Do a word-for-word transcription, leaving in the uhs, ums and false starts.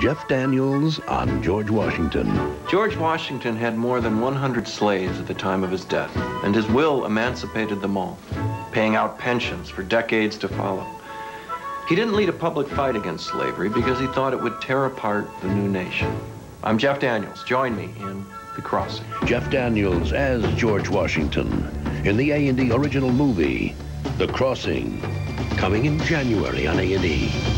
Jeff Daniels on George Washington. George Washington had more than one hundred slaves at the time of his death, and his will emancipated them all, paying out pensions for decades to follow. He didn't lead a public fight against slavery because he thought it would tear apart the new nation. I'm Jeff Daniels. Join me in The Crossing. Jeff Daniels as George Washington in the A and E original movie, The Crossing, coming in January on A and E.